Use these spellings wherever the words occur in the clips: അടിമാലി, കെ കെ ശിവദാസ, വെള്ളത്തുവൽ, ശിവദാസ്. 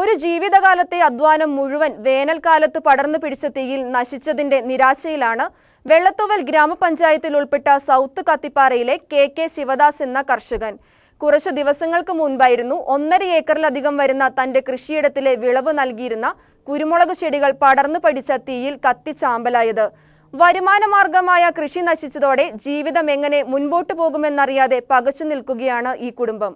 ഒരു ജീവിതകാലത്തെ അധ്വാനം മുഴുവൻ വേനൽക്കാലത്ത് പടർന്നു പിടിച്ച തീയിൽ നശിച്ചതിന്റെ നിരാശയിലാണ് വെള്ളത്തുവൽ ഗ്രാമപഞ്ചായത്തിൽ ഉൾപ്പെട്ട സൗത്ത് കത്തിപ്പാറയിലെ കെ കെ ശിവദാസ് എന്ന കർഷകൻ। കുറച്ച് ദിവസങ്ങൾക്ക് മുൻപായിരുന്നു 1.5 ഏക്കറിലധികം വരുന്ന തന്റെ കൃഷിയിടത്തിലെ വിളവ് നൽകിയിരുന്ന കുരുമുളക് ചെടികൾ പടർന്നു പിടിച്ച തീയിൽ കത്തിച്ചാമ്പലായത്। വരുമാനമാർഗമായ കൃഷി നശിച്ചതോടെ ജീവിതം എങ്ങനെ മുൻപോട്ട് പോകുമെന്നറിയാതെ പകച്ചു നിൽക്കുകയാണ് ഈ കുടുംബം।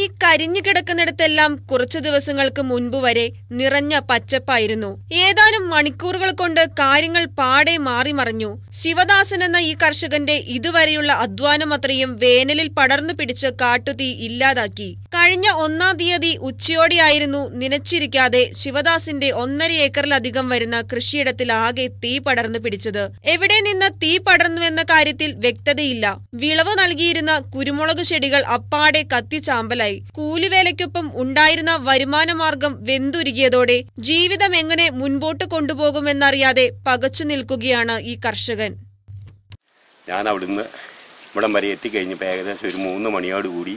ഈ കരിഞ്ഞു കിടക്കുന്നിടത്തെല്ലാം കുറച്ചു ദിവസങ്ങൾക്ക് മുൻപ് വരെ നിറഞ്ഞ പച്ചപ്പായിരുന്നു। ഏതാനും മണിക്കൂറുകൾ കൊണ്ട് കാര്യങ്ങൾ പാടെ മാറിമറിഞ്ഞു। ശിവദാസൻ എന്ന ഈ കർഷകന്റെ ഇതുവരെയുള്ള അധ്വാനമത്രയും വേനലിൽ പടർന്നു പിടിച്ച് കാട്ടുതീ ഇല്ലാതാക്കി। കഴിഞ്ഞ 1-ാം തീയതി ഉച്ചയോടെയായിരുന്നു നനച്ചിരിക്കാതെ ശിവദാസിന്റെ 1.5 ഏക്കറിലധികം വരുന്ന കൃഷിയിടത്തിൽ ആകെ തീ പടർന്നു പിടിച്ചത്। എവിടെ നിന്ന് തീ പടർന്നുവെന്ന കാര്യത്തിൽ വ്യക്തതയില്ല। വിളവ് നൽകിയിരുന്ന കുരുമുളക് ചെടികൾ അപ്പാടെ കത്തിച്ചാമ്പലായി। കൂലിവേലയ്ക്കൊപ്പം ഉണ്ടായിരുന്ന വരുമാനമാർഗം വെന്തുരുകിയതോടെ ജീവിതം എങ്ങനെ മുൻപോട്ട് കൊണ്ടുപോകുമെന്നറിയാതെ പകച്ചു നിൽക്കുകയാണ് ഈ കർഷകൻ। ഞാൻ അവിടുന്ന് ഇവിടെ വരെ എത്തിക്കഴിഞ്ഞപ്പോൾ ഏകദേശം ഒരു 3 മണിയോടുകൂടി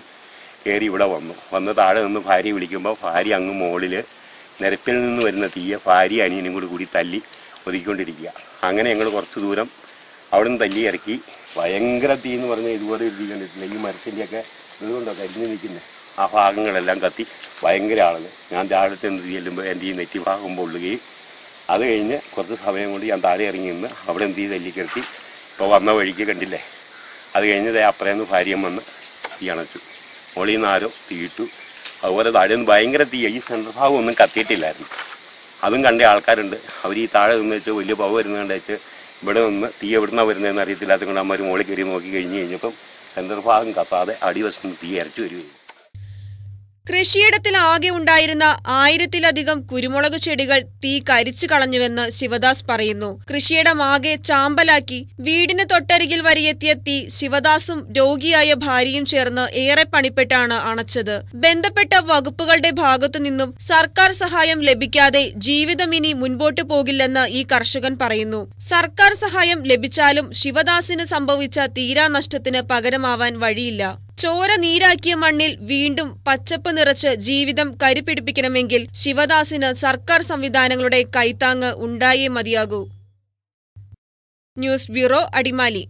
കയറി ഇവിടെ വന്ന് താഴെ നിന്ന് ഭാര്യ വിളിക്കുമ്പോൾ ഭാര്യ അങ്ങ് മുകളിൽ നിരത്തിൽ നിന്ന് വരുന്ന തീയെ ഭാര്യ അനിയനും കൂടി തല്ലി ഒതുക്കിക്കൊണ്ടിരിക്കുക। അങ്ങനെ ഞങ്ങൾ കുറച്ച് ദൂരം അവിടെ നിന്ന് തല്ലി ഇറക്കി। ഭയങ്കര തീ എന്ന് പറഞ്ഞാൽ ഇതുപോലെ ഒരു തീ കണ്ടിട്ടില്ല। ഈ മരത്തിൻ്റെയൊക്കെ ഇതുകൊണ്ടോ കരിഞ്ഞു നിൽക്കുന്നത് ആ ഭാഗങ്ങളെല്ലാം കത്തി ഭയങ്കര ആളുകൾ। ഞാൻ താഴത്തെ എന്ത് ചെല്ലുമ്പോൾ എൻ്റെ ഈ നെറ്റിഭാഗം പൊള്ളുകയും അത് കഴിഞ്ഞ് കുറച്ച് സമയം കൊണ്ട് ഞാൻ താഴെ ഇറങ്ങി നിന്ന് അവിടെ എന്ത് തല്ലിക്കിറത്തി ഇപ്പോൾ വന്ന വഴിക്ക് കണ്ടില്ലേ അത് കഴിഞ്ഞത് അപ്പുറേന്ന് ഭാര്യയും വന്ന് തീ അണച്ചു। മുകളിൽ നിന്ന് ആരോ തീയിട്ടു, അതുപോലെ താഴെ നിന്ന് ഭയങ്കര തീ। ഈ സെൻട്രൽ ഭാഗം ഒന്നും കത്തിയിട്ടില്ലായിരുന്നു, അതും കണ്ട ആൾക്കാരുണ്ട്। അവർ ഈ താഴെ നിന്ന് വെച്ച് വലിയ പവ വരുന്നത് കണ്ട് വെച്ച് ഇവിടെ നിന്ന് തീ എവിടുന്നാണ് വരുന്നതെന്ന് അറിയത്തില്ലാത്ത കൊണ്ട് അമ്മമാർ മുകളിൽ കയറി നോക്കി കഴിഞ്ഞ് കഴിഞ്ഞപ്പം സെൻട്രൽ ഭാഗം കത്താതെ അടിവശം തീ അരച്ചു വരികയും കൃഷിയിടത്തിൽ ആകെ ഉണ്ടായിരുന്ന 1000-ലധികം കുരുമുളക് ചെടികൾ തീ കരിച്ചു കളഞ്ഞുവെന്ന് ശിവദാസ് പറയുന്നു। കൃഷിയിടം ആകെ ചാമ്പലാക്കി വീടിന് തൊട്ടരികിൽ വരെയെത്തിയ തീ ശിവദാസും രോഗിയായ ഭാര്യയും ചേർന്ന് ഏറെ പണിപ്പെട്ടാണ് അണച്ചത്। ബന്ധപ്പെട്ട വകുപ്പുകളുടെ ഭാഗത്തു നിന്നും സർക്കാർ സഹായം ലഭിക്കാതെ ജീവിതം ഇനി മുൻപോട്ട് പോകില്ലെന്ന് ഈ കർഷകൻ പറയുന്നു। സർക്കാർ സഹായം ലഭിച്ചാലും ശിവദാസിന് സംഭവിച്ച തീരാനഷ്ടത്തിന് പകരമാവാൻ വഴിയില്ല। ചോര നീരാക്കിയ മണ്ണിൽ വീണ്ടും പച്ചപ്പ് നിറച്ച് ജീവിതം കരിപിടിപ്പിക്കണമെങ്കിൽ ശിവദാസിന് സർക്കാർ സംവിധാനങ്ങളുടെ കൈത്താങ്ങ് ഉണ്ടായേ മതിയാകൂ। News bureau, അടിമാലി।